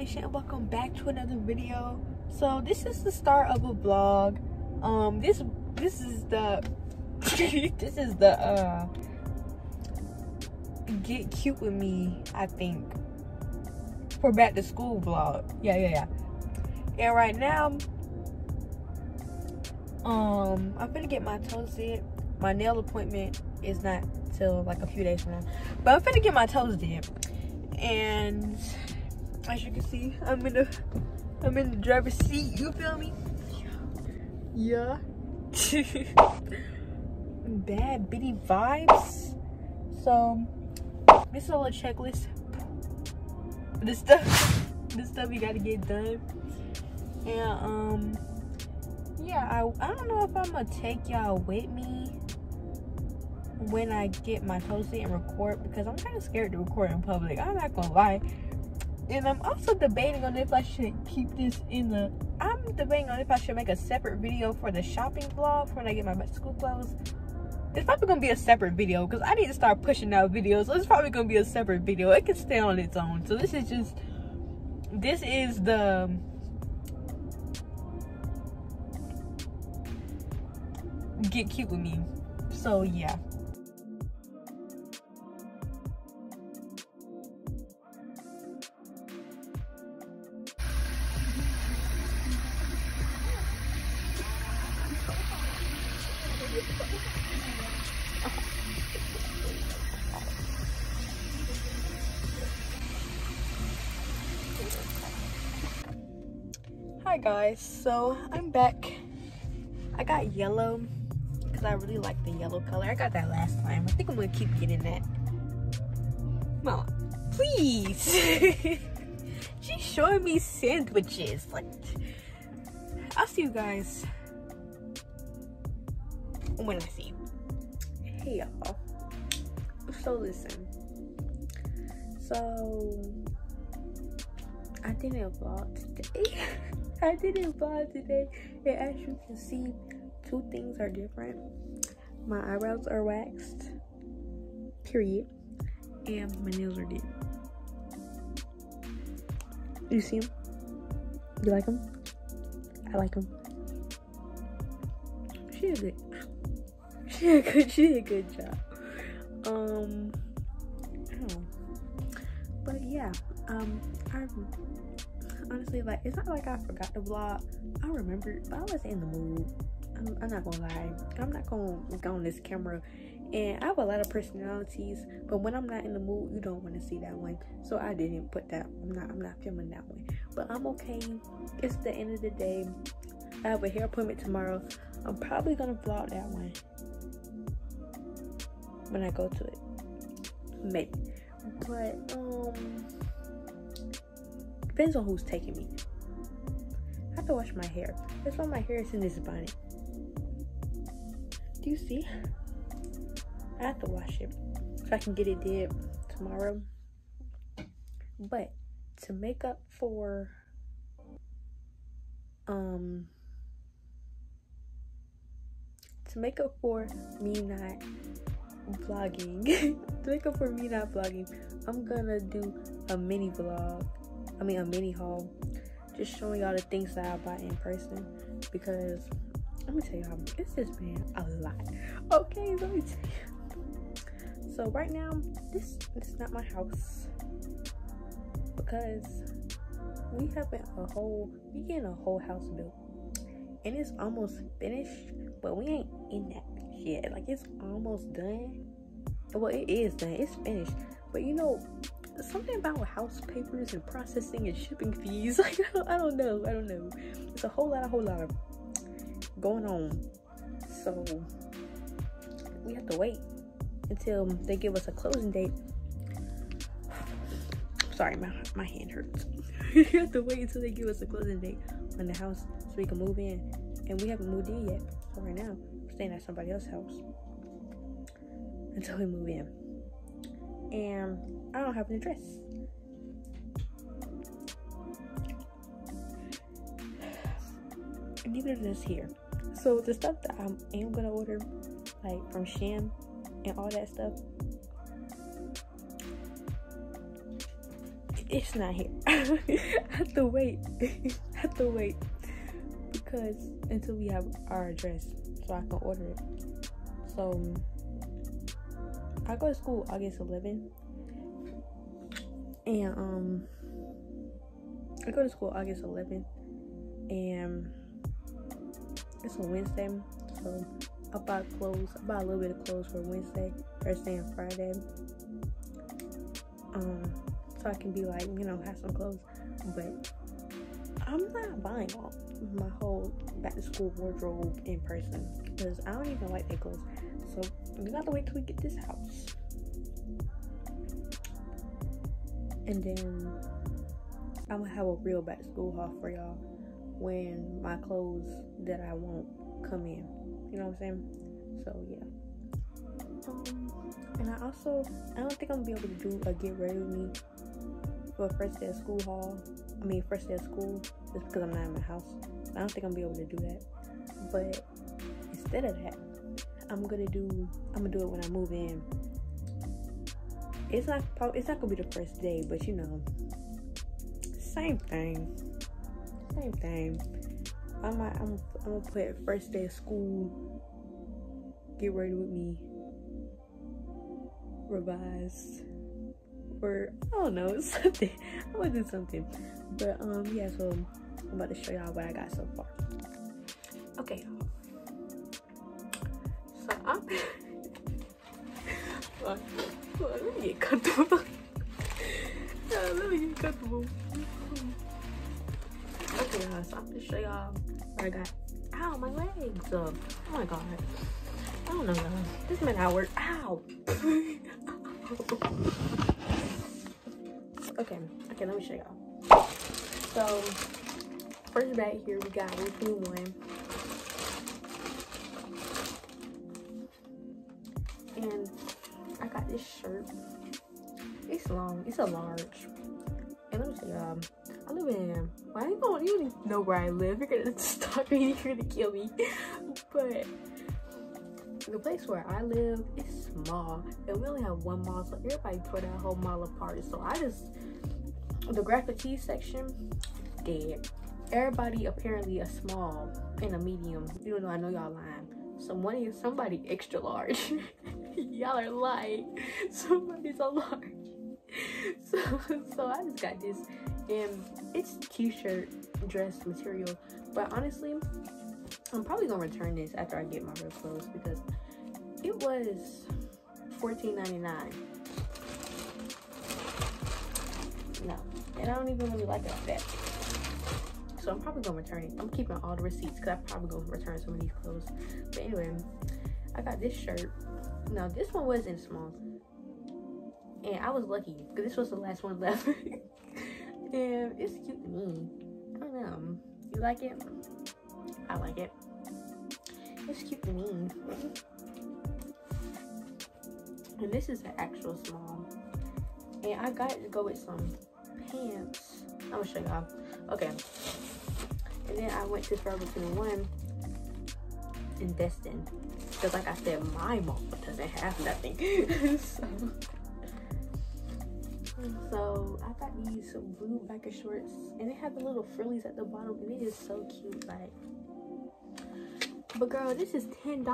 Nation, and welcome back to another video. So this is the start of a vlog. This is the this is the get cute with me, I think, for back to school vlog. Yeah. And right now, I'm gonna get my toes did. My nail appointment is not till like a few days from now, but I'm finna get my toes did. And as you can see, I'm in the driver's seat, you feel me? Yeah. Bad bitty vibes. So this is a little checklist. The stuff you gotta get done. And yeah, I don't know if I'm gonna take y'all with me when I get my toes did and record, because I'm kind of scared to record in public, I'm not gonna lie. And I'm also debating on if I should keep this in the... I'm debating on if I should make a separate video for the shopping vlog for when I get my school clothes. It's probably gonna be a separate video because I need to start pushing out videos, so it's probably gonna be a separate video. It can stay on its own. So this is just... this is the... get cute with me. So yeah. Hi guys, so I'm back. I got yellow because I really like the yellow color. I got that last time. I think I'm gonna keep getting that. Mom, please. She's showing me sandwiches. Like, I'll see you guys when I see you. Hey y'all, so listen, so I didn't vlog today. And as you can see, two things are different. My eyebrows are waxed, period, and my nails are deep. You see them? You like them? I like them. She is good. She did a good job. I don't know. But yeah, I honestly, like, it's not like I forgot the vlog. I remembered, but I was in the mood. I'm not gonna lie. I'm not gonna go on this camera. And I have a lot of personalities, but when I'm not in the mood, you don't want to see that one. So I didn't put that. I'm not filming that one. But I'm okay. It's the end of the day. I have a hair appointment tomorrow. I'm probably gonna vlog that one when I go to it, maybe. But depends on who's taking me. I have to wash my hair. That's why my hair is in this bonnet. Do you see? I have to wash it so I can get it did tomorrow. But to make up for me not vlogging, I'm gonna do a mini vlog, a mini haul, just showing y'all the things that I bought in person. Because let me tell y'all, it's just been a lot. Okay, let me tell you. So right now, this is not my house, because we having we getting a whole house built, and it's almost finished, but we ain't in that yet. Like, it's almost done. Well, it is done, it's finished, but you know, something about house papers and processing and shipping fees, like, I don't know, it's a whole lot of going on. So we have to wait until they give us a closing date. Sorry, my hand hurts. We have to wait until they give us a closing date on the house so we can move in, and we haven't moved in yet. So right now we're staying at somebody else's house until we move in, and I don't have an address. Neither does here. So the stuff that I am gonna order, like from Shein and all that stuff, it's not here. I have to wait because until we have our address so I can order it. So I go to school August 11th, and I go to school August 11th, and it's a Wednesday, so I bought clothes. I bought a little bit of clothes for Wednesday, Thursday, and Friday. So I can be like, you know, have some clothes. But I'm not buying all my whole back to school wardrobe in person because I don't even like their clothes. So we gotta wait till we get this house. And then I'm gonna have a real back to school haul for y'all when my clothes that I want come in. You know what I'm saying? So yeah. And I don't think I'm gonna be able to do a get ready with me for first day of school haul. I mean first day of school, just because I'm not in my house. I don't think I'm gonna be able to do that. But instead of that, I'm gonna do it when I move in. It's not gonna be the first day, but you know, same thing. I'm gonna put first day of school, get ready with me, revised, or I don't know, something. I'm gonna do something. But yeah, so I'm about to show y'all what I got so far. Okay, so I'm let me get comfortable. Okay, y'all, so I'm gonna show y'all what I got. Ow, my legs! Oh my god. I don't know, y'all. This might not work. Ow! Okay, let me show y'all. So, first bag here, we got Weekly One. And I got this shirt. It's long, it's a large. And let me show y'all. I live in, well, you don't even know where I live. You're gonna stop me, you're gonna kill me. But the place where I live is small, and we only have one mall, so everybody tore that whole mall apart. So the graphic tee section, dead. Everybody apparently a small and a medium. You know, I know y'all lying. Somebody extra large. Y'all are lying. Somebody's a large. So I just got this, and it's t-shirt dress material, but honestly I'm probably gonna return this after I get my real clothes because it was $14.99. no, and I don't even really like that bad, so I'm probably gonna return it. I'm keeping all the receipts because I'm probably gonna return some of these clothes. But anyway, I got this shirt. Now this one wasn't small, and I was lucky because this was the last one left. And it's cute to me. I don't know. You like it? I like it. It's cute to me. And this is an actual small. And I got to go with some pants. I'm gonna show y'all. Okay. And then I went to Forever 21 in Destin. Because like I said, my mom doesn't have nothing. So I got these blue biker shorts, and they have the little frillies at the bottom, and it is so cute, like. But girl, this is $10.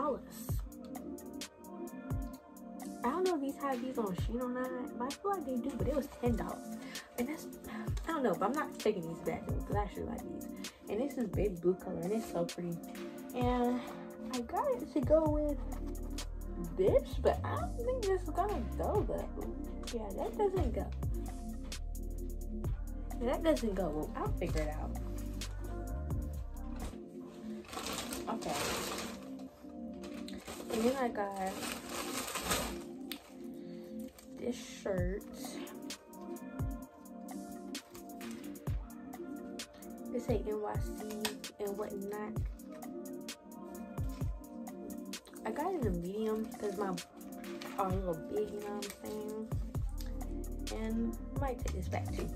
I don't know if these have these on Shein or not, but I feel like they do. But it was $10, and that's, I don't know, but I'm not taking these back though because I actually like these. And this is baby blue color, and it's so pretty. And I got it to go with this, but I don't think this is gonna go though. Yeah, that doesn't go. That doesn't go. I'll figure it out. Okay. And then I got this shirt. It say NYC and whatnot. I got it in a medium because my are a little big, you know what I'm saying? And I might take this back too.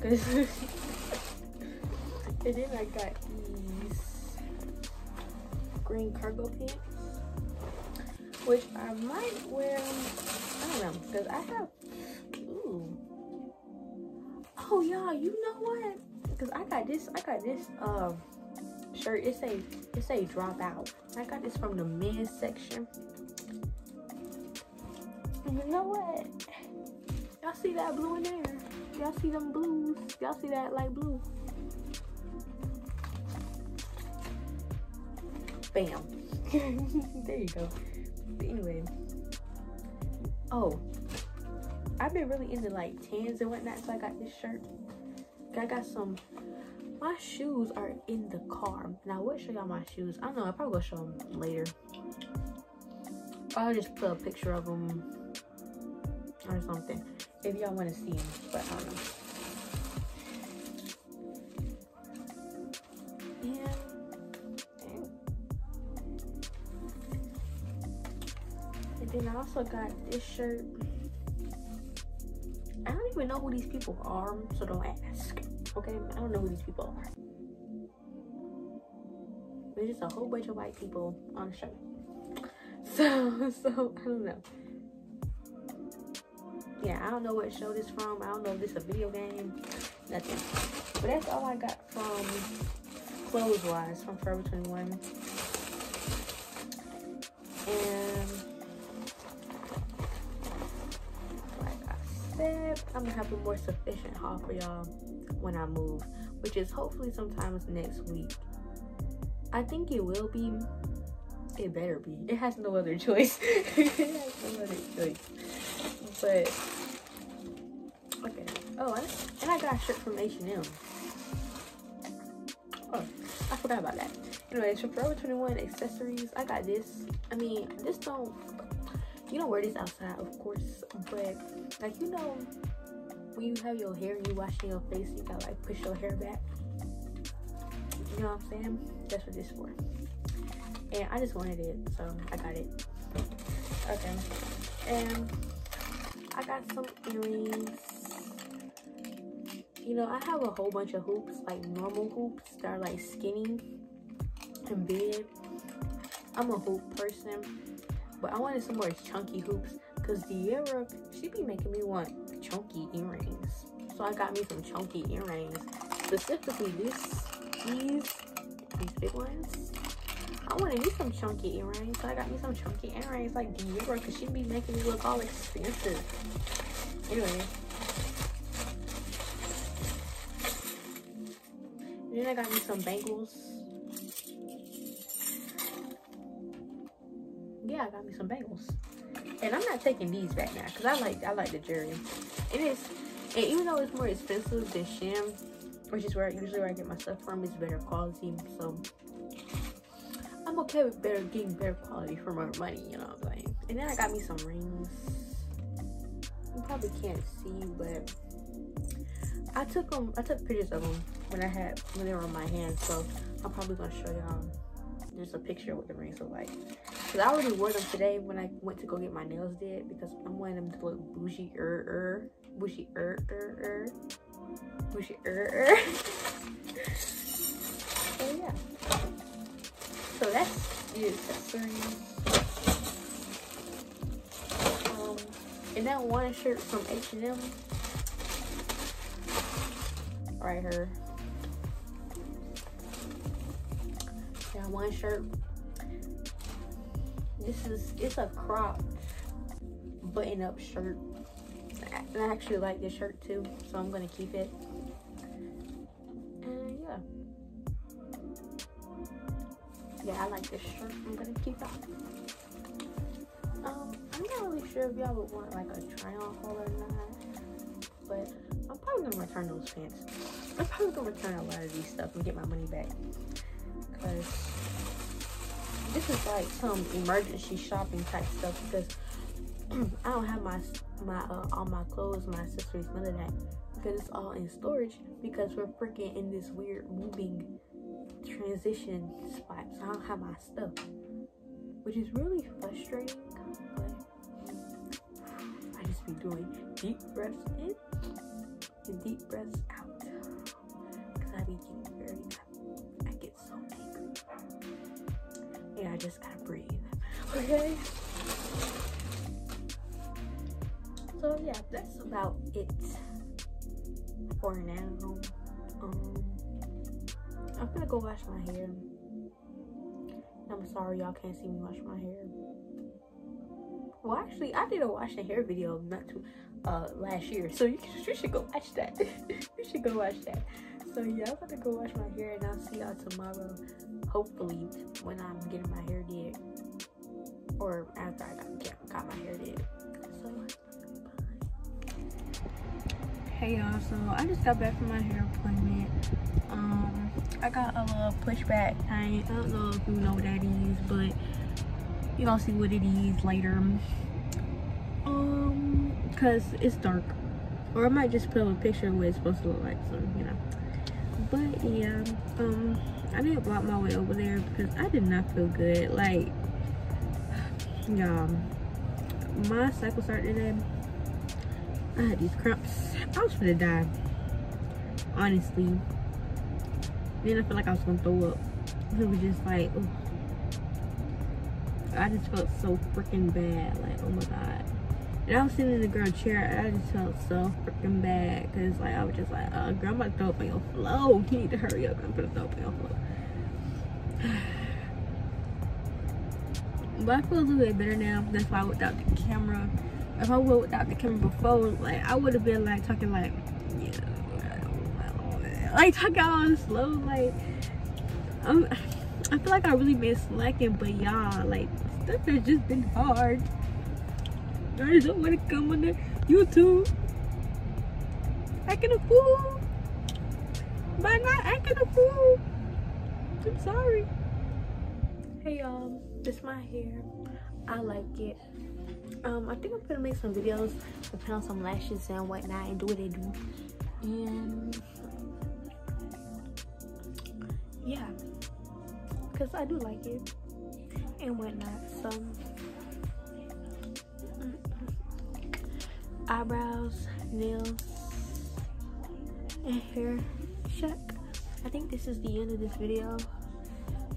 Cause and then I got these green cargo pants, which I might wear. I don't know, because I have. Ooh, Oh y'all, you know what? Cause I got this shirt. It say Dropout. I got this from the men's section. You know what? Y'all see that blue in there? Y'all see them blues? Y'all see that light blue? Bam. There you go. But anyway. Oh. I've been really into like tans and whatnot, so I got this shirt. I got some. My shoes are in the car. Now, I will show y'all my shoes. I don't know, I'll probably go show them later. I'll just put a picture of them or something if y'all want to see them, but I don't know. And then I also got this shirt. I don't even know who these people are, so don't ask. Okay, I don't know who these people are. There's just a whole bunch of white people on the show. So I don't know. Yeah, I don't know what show this from. I don't know if this is a video game, nothing. But that's all I got from clothes wise from Forever 21. And I'm gonna have a more sufficient haul for y'all when I move, which is hopefully sometimes next week. I think it will be. It better be. It has no other choice. It has no other choice. But okay. Oh, and I got a shirt from H&M. Oh, I forgot about that. Anyway, so Forever 21 accessories. I got this. I mean, this don't. You don't wear this outside, of course, but like, you know, when you have your hair and you washing your face, you gotta like push your hair back, you know what I'm saying? That's what this is for, and I just wanted it, so I got it. Okay, and I got some earrings. You know, I have a whole bunch of hoops, like normal hoops that are like skinny and big. I'm a hoop person, but I wanted some more chunky hoops because De'Ara, she be making me want chunky earrings. So I got me some chunky earrings. Specifically these big ones. I wanted me some chunky earrings. So I got me some chunky earrings like De'Ara because she be making me look all expensive. Anyway. And then I got me some bangles. Yeah, I got me some bangles, and I'm not taking these back now because I like the jewelry. And even though it's more expensive than Shein, which is where I get my stuff from, it's better quality. So I'm okay with getting better quality for my money, you know what I'm saying? And then I got me some rings. You probably can't see, but I took pictures of them when they were on my hand. So I'm probably gonna show y'all. There's a picture of what the rings look like. Cause I already wore them today when I went to go get my nails did because I wanted them to look bougie. So yeah. So that's the accessories. And that one shirt from H&M. Right here. That one shirt, it's a crop button-up shirt, and I actually like this shirt too, so I'm gonna keep it. And yeah, I like this shirt. I'm gonna keep it. I'm not really sure if y'all would want like a try-on haul or not, but I'm probably gonna return those pants. I'm probably gonna return a lot of these stuff and get my money back. This is like some emergency shopping type stuff because I don't have my all my clothes, my accessories, none of that, because it's all in storage because we're freaking in this weird moving transition spot, so I don't have my stuff, which is really frustrating, but I just be doing deep breaths in and deep breaths out because I be getting very happy. Yeah, I just gotta breathe. Okay. So yeah, that's about it for now. I'm gonna go wash my hair. I'm sorry y'all can't see me wash my hair. Well, actually, I did a wash the hair video not too last year, so you should go watch that. You should go watch that. So yeah, I'm gonna go wash my hair, and I'll see y'all tomorrow, hopefully, when I'm getting my hair did, or after I got my hair did. So bye. Hey y'all, so I just got back from my hair appointment. I got a little pushback thing. I don't know if you know what that is, but you gonna see what it is later. Cause it's dark, or I might just put up a picture of what it's supposed to look like, so you know. But yeah, I didn't block my way over there because I did not feel good. Like, y'all, my cycle started today. I had these cramps. I was gonna die, honestly. Then I feel like I was gonna throw up. It was just like, oh. I just felt so freaking bad, like, oh my god. And I was sitting in the girl chair, and I just felt so freaking bad, cause like I was just like, girl, I'm about to throw up on your flow. You need to hurry up, I'm gonna throw up on your flow. But I feel a little bit better now. That's why without the camera. If I were without the camera before, like I would have been like talking like, yeah, like talking all slow, like I feel like I've really been slacking, but y'all, like, stuff has just been hard. I just don't want to come on the YouTube acting a fool, but not acting a fool. I'm sorry. Hey y'all, this is my hair. I like it. I think I'm gonna make some videos to put on some lashes and whatnot and do what they do. And yeah, because I do like it and whatnot. So eyebrows, nails, and hair check. I think this is the end of this video.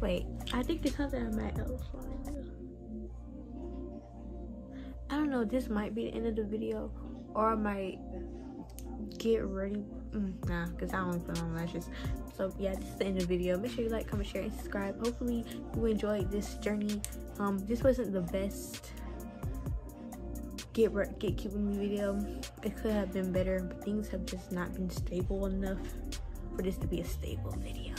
Wait, I think there's something I might else want to do. I don't know, this might be the end of the video, or I might get ready. Nah, because I don't put on lashes. So yeah, this is the end of the video. Make sure you like, comment, share, and subscribe. Hopefully you enjoyed this journey. This wasn't the best gatekeeping video. It could have been better, but things have just not been stable enough for this to be a stable video.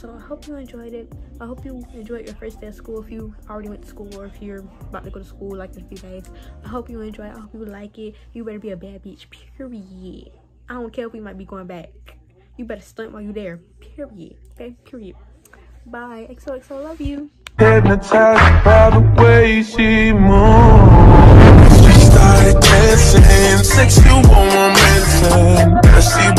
So I hope you enjoyed it. I hope you enjoyed your first day of school, if you already went to school or if you're about to go to school like in a few days. I hope you enjoy it. I hope you like it. You better be a bad bitch, period. I don't care if we might be going back. You better stunt while you're there, period. Okay, period. Bye. XOXO, love you. Hypnotized by the way she moves. She started dancing, sexual woman.